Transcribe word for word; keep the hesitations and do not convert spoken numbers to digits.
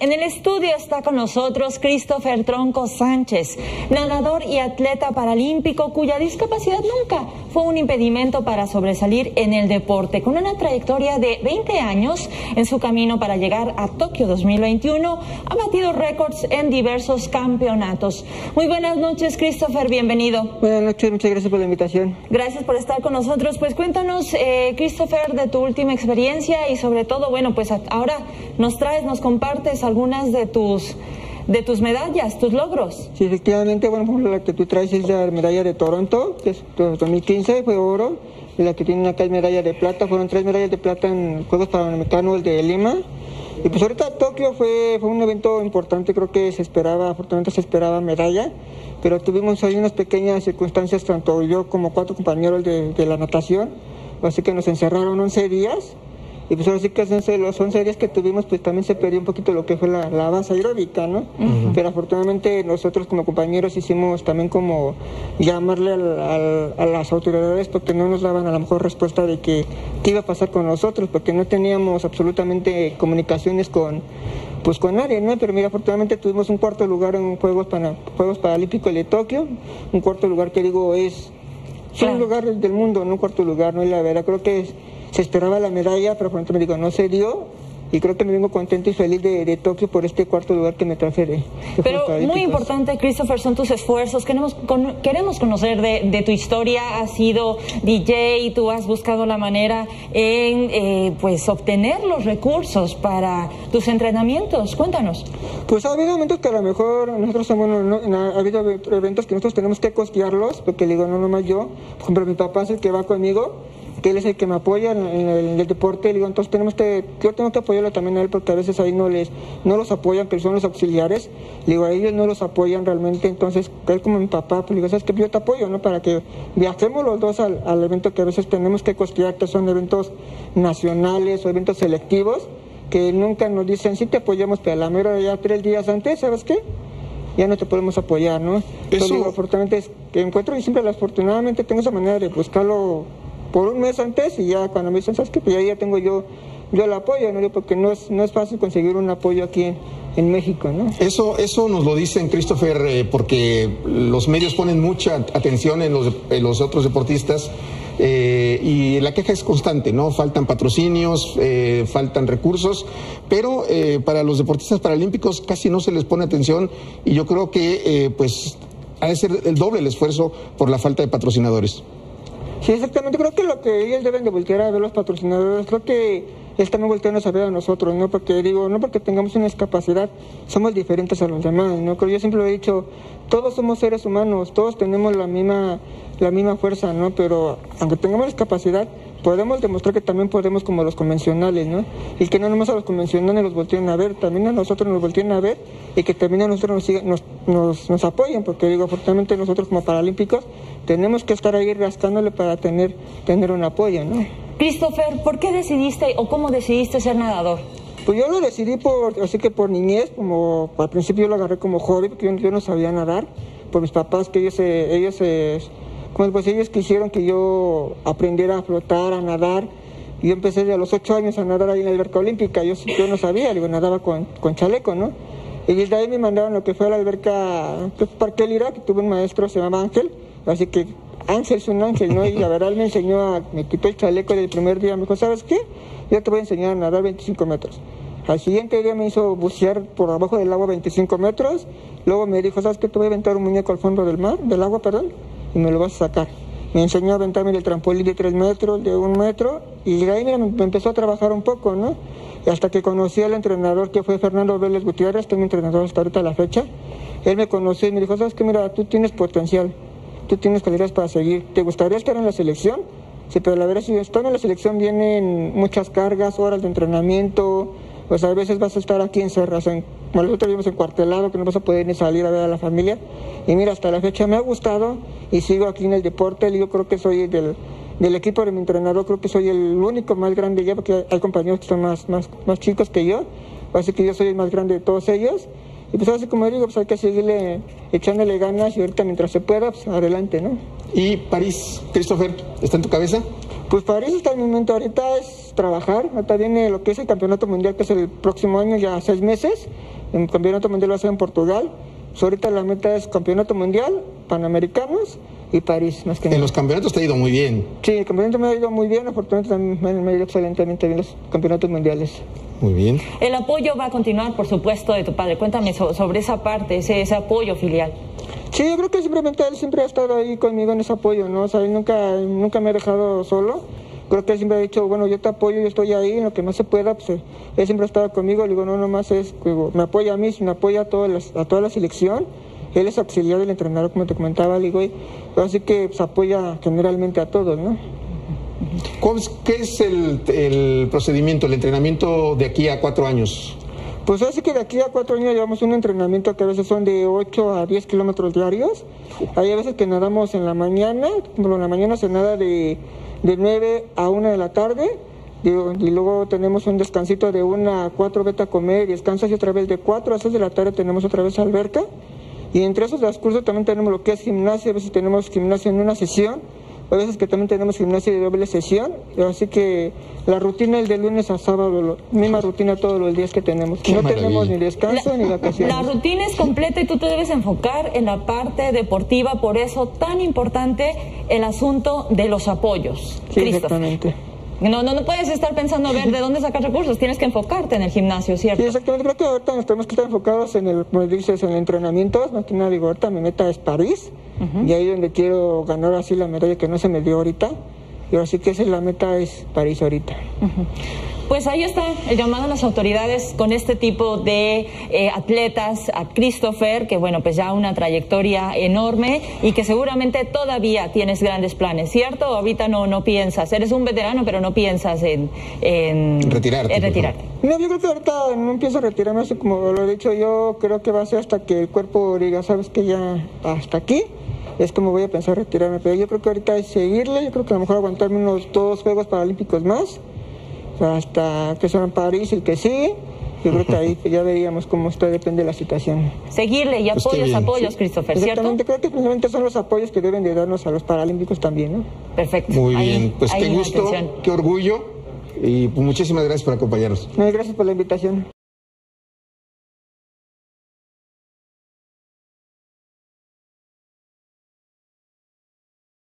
En el estudio está con nosotros Christopher Tronco Sánchez, nadador y atleta paralímpico cuya discapacidad nunca fue un impedimento para sobresalir en el deporte. Con una trayectoria de veinte años en su camino para llegar a Tokio dos mil veintiuno, ha batido récords en diversos campeonatos. Muy buenas noches, Christopher, bienvenido. Buenas noches, muchas gracias por la invitación. Gracias por estar con nosotros. Pues cuéntanos, eh, Christopher, de tu última experiencia y sobre todo, bueno, pues ahora nos traes, nos compartes algunas de tus de tus medallas, tus logros. Sí, efectivamente, bueno, la que tú traes es la medalla de Toronto, que es dos mil quince, fue oro, y la que tienen acá es medalla de plata, fueron tres medallas de plata en Juegos Panamericanos de Lima. Y pues ahorita Tokio fue, fue un evento importante, creo que se esperaba, afortunadamente se esperaba medalla, pero tuvimos ahí unas pequeñas circunstancias, tanto yo como cuatro compañeros de, de la natación, así que nos encerraron once días. Y pues ahora sí que los once días que tuvimos, pues también se perdió un poquito lo que fue la, la base aeróbica, ¿no? Uh-huh. Pero afortunadamente nosotros como compañeros hicimos también como llamarle al, al, a las autoridades, porque no nos daban a lo mejor respuesta de que qué iba a pasar con nosotros, porque no teníamos absolutamente comunicaciones con, pues con nadie, ¿no? Pero mira, afortunadamente tuvimos un cuarto lugar en Juegos, Pan, Juegos Paralímpicos de Tokio, un cuarto lugar que digo es... Es un lugar del mundo, no un cuarto lugar, no es la verdad, creo que es... Se esperaba la medalla, pero pronto me digo, no se dio. Y creo que me vengo contento y feliz de, de Tokio por este cuarto lugar que me traje de, de Pero muy importante, Christopher, son tus esfuerzos. Queremos, con, queremos conocer de, de tu historia. Has sido D J, tú has buscado la manera en eh, pues obtener los recursos para tus entrenamientos. Cuéntanos. Pues ha habido momentos que a lo mejor nosotros somos, bueno, no, ha habido eventos que nosotros tenemos que costearlos, porque le digo, no nomás yo. Por ejemplo, mi papá es el que va conmigo, que él es el que me apoya en el, en el deporte, digo, entonces tenemos que, yo tengo que apoyarlo también a él, porque a veces ahí no les, no los apoyan, que son los auxiliares, digo, a ellos no los apoyan realmente, entonces él como mi papá, pues digo, sabes que yo te apoyo, ¿no? Para que viajemos los dos al, al evento que a veces tenemos que costear, que son eventos nacionales o eventos selectivos, que nunca nos dicen, sí te apoyamos, pero a la mera ya tres días antes, ¿sabes qué? Ya no te podemos apoyar, ¿no? Entonces, digo, afortunadamente es que encuentro y siempre, afortunadamente tengo esa manera de buscarlo por un mes antes, y ya cuando me dicen, ¿sabes qué? Pues ya, ya tengo yo, yo el apoyo, ¿no? Porque no es, no es fácil conseguir un apoyo aquí en, en México, ¿no? Eso, eso nos lo dicen, Christopher, eh, porque los medios ponen mucha atención en los, en los otros deportistas, eh, y la queja es constante, ¿no? Faltan patrocinios, eh, faltan recursos, pero eh, para los deportistas paralímpicos casi no se les pone atención, y yo creo que, eh, pues, ha de ser el doble el esfuerzo por la falta de patrocinadores. Sí, exactamente, creo que lo que ellos deben de voltear a ver los patrocinadores, creo que ellos también voltean a ver a nosotros, ¿no? Porque digo, no porque tengamos una discapacidad, somos diferentes a los demás, ¿no? Creo, yo siempre lo he dicho, todos somos seres humanos, todos tenemos la misma, la misma fuerza, ¿no? Pero aunque tengamos discapacidad, podemos demostrar que también podemos como los convencionales, ¿no? Y que no nomás a los convencionales los volteen a ver, también a nosotros nos volteen a ver, y que también a nosotros nos, siga, nos, nos, nos apoyen, porque digo, afortunadamente nosotros como paralímpicos tenemos que estar ahí rascándole para tener, tener un apoyo, ¿no? Christopher, ¿por qué decidiste o cómo decidiste ser nadador? Pues yo lo decidí por, así que por niñez, como al principio yo lo agarré como hobby, porque yo, yo no sabía nadar, por mis papás que ellos se... Ellos se Bueno, pues ellos quisieron que yo aprendiera a flotar, a nadar. Yo empecé ya a los ocho años a nadar ahí en la alberca olímpica. Yo, yo no sabía, digo, nadaba con, con chaleco, ¿no? Y desde ahí me mandaron lo que fue a la alberca Parque Lira, que tuve un maestro, se llamaba Ángel. Así que Ángel es un ángel, ¿no? Y la verdad él me enseñó, a, me quitó el chaleco del primer día. Me dijo, ¿sabes qué? Yo te voy a enseñar a nadar veinticinco metros. Al siguiente día me hizo bucear por abajo del agua veinticinco metros. Luego me dijo, ¿sabes qué? Te voy a aventar un muñeco al fondo del mar, del agua, perdón. Y me lo vas a sacar. Me enseñó a aventarme el trampolín de tres metros, de un metro, y de ahí mira, me empezó a trabajar un poco, ¿no? Hasta que conocí al entrenador que fue Fernando Vélez Gutiérrez, que es mi entrenador hasta ahorita la fecha. Él me conoció y me dijo, ¿sabes qué? Mira, tú tienes potencial, tú tienes calidades para seguir. ¿Te gustaría estar en la selección? Sí, pero la verdad, si estás en la selección vienen muchas cargas, horas de entrenamiento, pues a veces vas a estar aquí encerrado, en, bueno, nosotros vivimos encuartelados, que no vas a poder ni salir a ver a la familia. Y mira, hasta la fecha me ha gustado y sigo aquí en el deporte. Yo creo que soy del, del equipo de mi entrenador, creo que soy el único más grande ya, porque hay compañeros que son más, más, más chicos que yo, así que yo soy el más grande de todos ellos. Y pues así como digo, pues hay que seguirle echándole ganas y ahorita mientras se pueda, pues adelante, ¿no? ¿Y París, Christopher, está en tu cabeza? Pues París está en mi mente ahorita, es trabajar. Ahorita viene lo que es el campeonato mundial, que es el próximo año, ya seis meses. El campeonato mundial va a ser en Portugal. Pues ahorita la meta es campeonato mundial, panamericanos y París, más que nada. En los campeonatos te ha ido muy bien. Sí, el campeonato me ha ido muy bien, afortunadamente también me ha ido excelentemente bien los campeonatos mundiales. Muy bien. El apoyo va a continuar, por supuesto, de tu padre. Cuéntame sobre esa parte, ese, ese apoyo filial. Sí, yo creo que simplemente él siempre ha estado ahí conmigo en ese apoyo, ¿no? O sea, él nunca, nunca me ha dejado solo. Creo que él siempre ha dicho, bueno, yo te apoyo, yo estoy ahí, en lo que más se pueda, pues él siempre ha estado conmigo. Le digo, no, nomás es, digo, me apoya a mí, me apoya a, todas las, a toda la selección. Él es auxiliar del entrenador, como te comentaba, le digo, y, así que pues, apoya generalmente a todos, ¿no? ¿Qué es el, el procedimiento, el entrenamiento de aquí a cuatro años? Pues así que de aquí a cuatro años llevamos un entrenamiento que a veces son de ocho a diez kilómetros diarios. Hay a veces que nadamos en la mañana, bueno, en la mañana se nada de, de nueve a una de la tarde. Y, y luego tenemos un descansito de una a cuatro, vete a comer, descansas y otra vez de cuatro a seis de la tarde tenemos otra vez alberca. Y entre esos transcursos también tenemos lo que es gimnasia, a veces tenemos gimnasia en una sesión. A veces que también tenemos gimnasia de doble sesión, así que la rutina es de lunes a sábado, lo, misma rutina todos los días que tenemos. Qué no maravilla. Tenemos ni descanso la, ni vacaciones. La rutina es completa y tú te debes enfocar en la parte deportiva, por eso tan importante el asunto de los apoyos. Sí, exactamente. No, no, no puedes estar pensando a ver de dónde sacar recursos, tienes que enfocarte en el gimnasio, ¿cierto? Sí, exactamente, creo que ahorita nos tenemos que estar enfocados en el, como dices, en el entrenamiento, más que nada, digo, ahorita mi meta es París, uh-huh. y ahí es donde quiero ganar así la medalla que no se me dio ahorita, y así que esa es la meta, es París ahorita. Uh-huh. Pues ahí está el llamado a las autoridades con este tipo de eh, atletas, a Christopher, que bueno, pues ya una trayectoria enorme y que seguramente todavía tienes grandes planes, ¿cierto? Ahorita no, no piensas, eres un veterano, pero no piensas en, en retirarte. En retirarte. No, yo creo que ahorita no pienso retirarme, así como lo he dicho, yo creo que va a ser hasta que el cuerpo diga, sabes que ya hasta aquí. Es como voy a pensar retirarme, pero yo creo que ahorita es seguirle, yo creo que a lo mejor aguantarme unos dos Juegos Paralímpicos más, hasta que sea en París el que sigue, yo creo que ahí ya veríamos cómo está, depende de la situación. Seguirle y apoyos, apoyos, sí. Christopher, ¿cierto? Exactamente, creo que precisamente son los apoyos que deben de darnos a los paralímpicos también, ¿no? Perfecto. Muy ahí, bien, pues qué gusto, atención. Qué orgullo y muchísimas gracias por acompañarnos. No, gracias por la invitación.